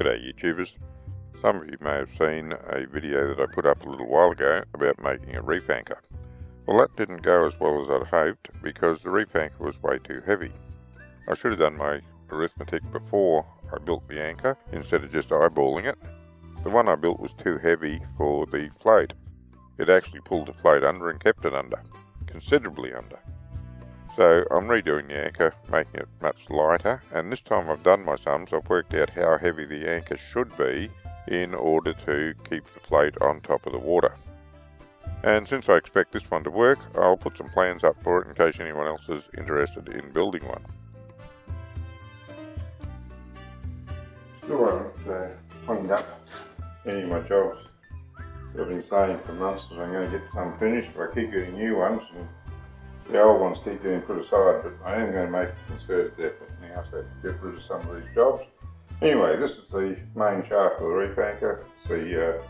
G'day YouTubers. Some of you may have seen a video that I put up a little while ago about making a reef anchor. Well, that didn't go as well as I'd hoped because the reef anchor was way too heavy. I should have done my arithmetic before I built the anchor instead of just eyeballing it. The one I built was too heavy for the float. It actually pulled the float under and kept it under, considerably under. So I'm redoing the anchor, making it much lighter, and this time I've done my sums. I've worked out how heavy the anchor should be in order to keep the float on top of the water. And since I expect this one to work, I'll put some plans up for it in case anyone else is interested in building one. Still haven't cleaned up any of my jobs. I've been saying for months that I'm going to get some finished, but I keep getting new ones, and the old ones keep getting put aside. But I am going to make a concerted effort now to get rid of some of these jobs. Anyway, this is the main shaft of the reef anchor. It's the,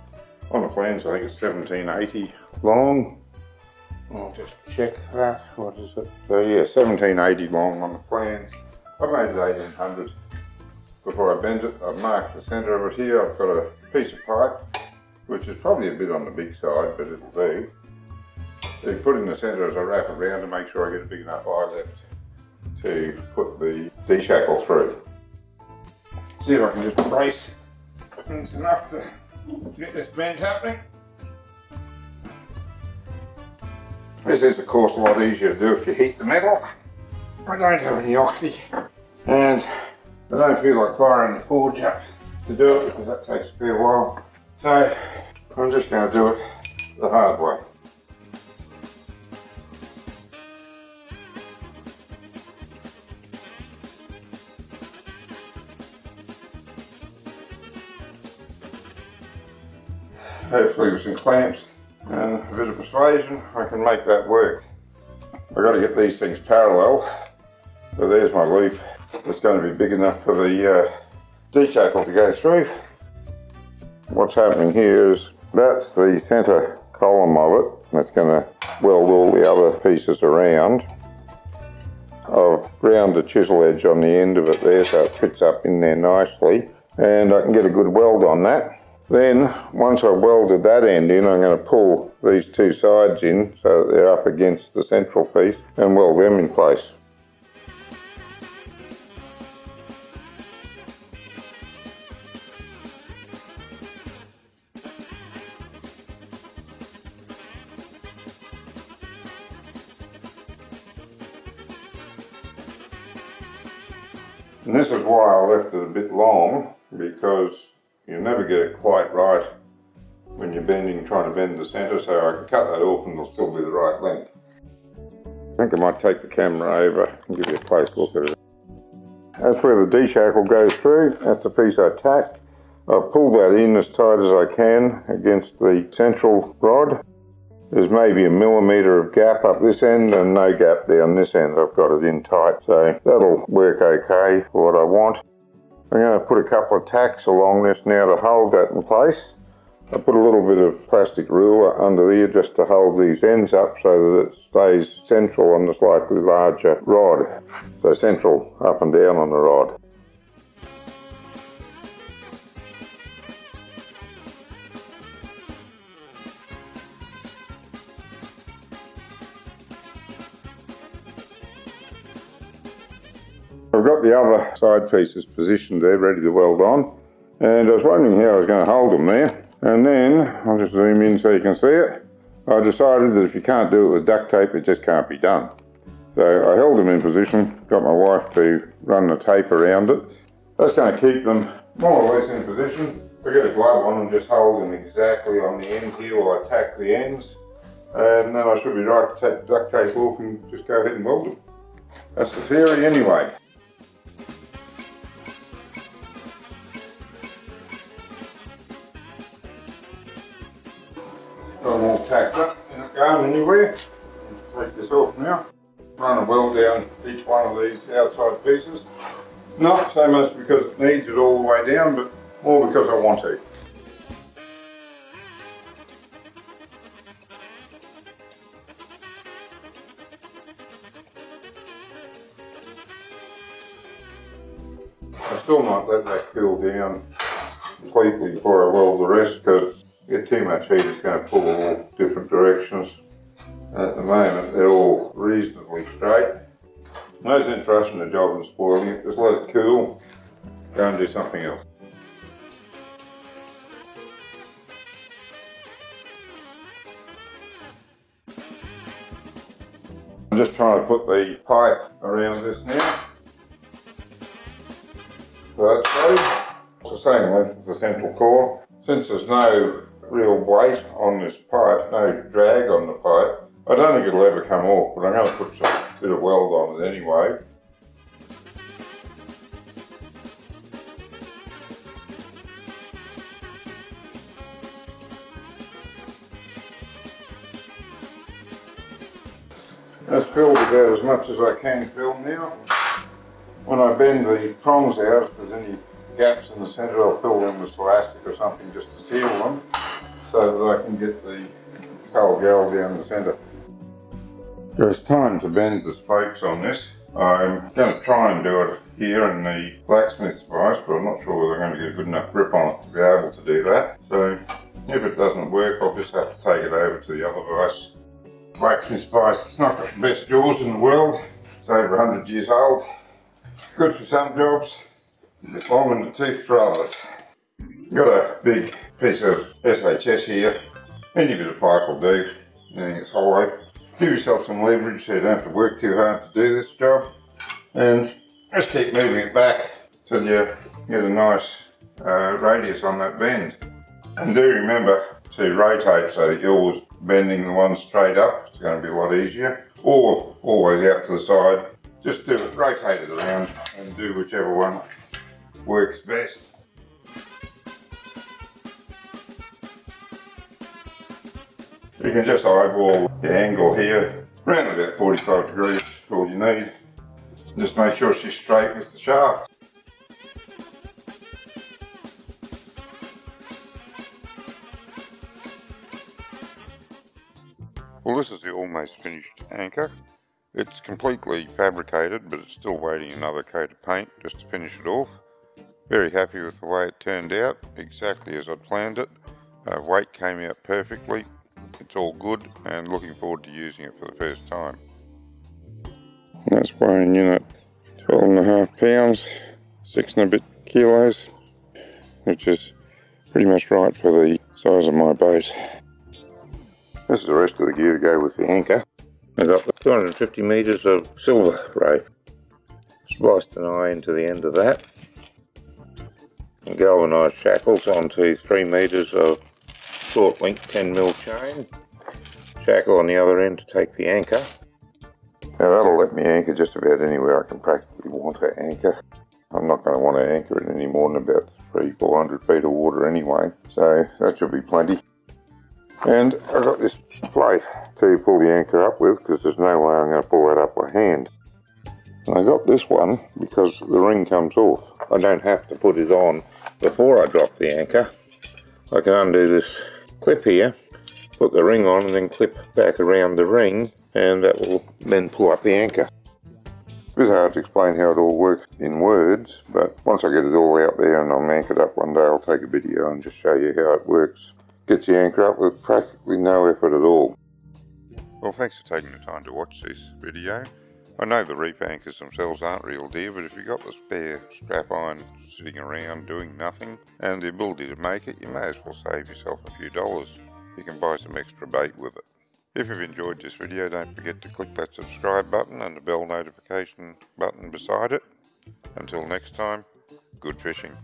on the plans I think it's 1780 long. I'll just check that. What is it? So yeah, 1780 long on the plans. I made it 1800. Before I bend it, I've marked the centre of it here. I've got a piece of pipe, which is probably a bit on the big side, but it'll do. So you put in the centre as I wrap around to make sure I get a big enough eye left to put the D-shackle through. See if I can just brace it's enough to get this bend happening. This is of course a lot easier to do if you heat the metal. I don't have any oxy and I don't feel like firing the forge up to do it because that takes a fair while. So I'm just going to do it the hard way. Hopefully with some clamps and a bit of persuasion I can make that work. I've got to get these things parallel. So there's my leaf. It's going to be big enough for the D-shackle to go through. What's happening here is that's the centre column of it. That's going to weld all the other pieces around. I've ground the chisel edge on the end of it there so it fits up in there nicely. And I can get a good weld on that. Then, once I've welded that end in, I'm going to pull these two sides in so that they're up against the central piece and weld them in place. And this is why I left it a bit long, because you never get it quite right when you're bending, trying to bend the centre, so I can cut that off and it'll still be the right length. I think I might take the camera over and give you a close look at it. That's where the D-shackle goes through. That's the piece I tacked. I've pulled that in as tight as I can against the central rod. There's maybe a millimetre of gap up this end and no gap down this end. I've got it in tight, so that'll work okay for what I want. I'm going to put a couple of tacks along this now to hold that in place. I put a little bit of plastic ruler under there just to hold these ends up so that it stays central on the slightly larger rod. So central up and down on the rod. I've got the other side pieces positioned there, ready to weld on, and I was wondering how I was going to hold them there, and then, I'll just zoom in so you can see it, I decided that if you can't do it with duct tape, it just can't be done. So I held them in position, got my wife to run the tape around it. That's going to keep them more or less in position. I get a glove on and just hold them exactly on the end here while I tack the ends, and then I should be right to take the duct tape off and just go ahead and weld them. That's the theory anyway. I'm all tacked up, you're not going anywhere. Take this off now. Run a weld down each one of these outside pieces. Not so much because it needs it all the way down, but more because I want to. I still might let that cool down completely before I weld the rest, because you get too much heat, it's going to pull all different directions. At the moment, they're all reasonably straight. No sense rushing the job and spoiling it, just let it cool, go and do something else. I'm just trying to put the pipe around this now. So that's those. It's the same length as the central core. Since there's no real weight on this pipe, no drag on the pipe, I don't think it'll ever come off, but I'm going to put a bit of weld on it anyway. That's filled about as much as I can fill now. When I bend the prongs out, if there's any gaps in the centre, I'll fill them with elastic or something just to seal them, so that I can get the coal gel down the centre. It's time to bend the spokes on this. I'm going to try and do it here in the blacksmith's vice, but I'm not sure whether I'm going to get a good enough grip on it to be able to do that. So if it doesn't work, I'll just have to take it over to the other vice. Blacksmith's vice, it's not got the best jaws in the world. It's over 100 years old. Good for some jobs, but long in the tooth for others. Got a big piece of SHS here. Any bit of pipe will do, anything that's hollow. Give yourself some leverage so you don't have to work too hard to do this job, and just keep moving it back till you get a nice radius on that bend. And do remember to rotate so that you're always bending the one straight up. It's going to be a lot easier. Or always out to the side. Just do it, rotate it around and do whichever one works best. You can just eyeball the angle here, around about 45 degrees is all you need. Just make sure she's straight with the shaft. Well, this is the almost finished anchor. It's completely fabricated, but it's still waiting another coat of paint just to finish it off. Very happy with the way it turned out, exactly as I'd planned it. Weight came out perfectly. It's all good, and looking forward to using it for the first time. That's weighing in at 12 and a half pounds, 6 and a bit kilos, which is pretty much right for the size of my boat. This is the rest of the gear to go with the anchor. I've got 250 metres of silver rope. Spliced an eye into the end of that. Galvanised shackles onto 3 metres of short link 10mm chain, shackle on the other end to take the anchor. Now that'll let me anchor just about anywhere I can practically want to anchor. I'm not going to want to anchor it any more than about 300-400 feet of water anyway, so that should be plenty. And I've got this plate to pull the anchor up with, because there's no way I'm going to pull that up by hand. And I got this one because the ring comes off. I don't have to put it on before I drop the anchor. I can undo this clip here, put the ring on, and then clip back around the ring, and that will then pull up the anchor. It is hard to explain how it all works in words, but once I get it all out there and I'm anchored up one day, I'll take a video and just show you how it works. Gets the anchor up with practically no effort at all. Well, thanks for taking the time to watch this video. I know the reef anchors themselves aren't real dear, but if you've got the spare scrap iron sitting around doing nothing and the ability to make it, you may as well save yourself a few dollars. You can buy some extra bait with it. If you've enjoyed this video, don't forget to click that subscribe button and the bell notification button beside it. Until next time, good fishing.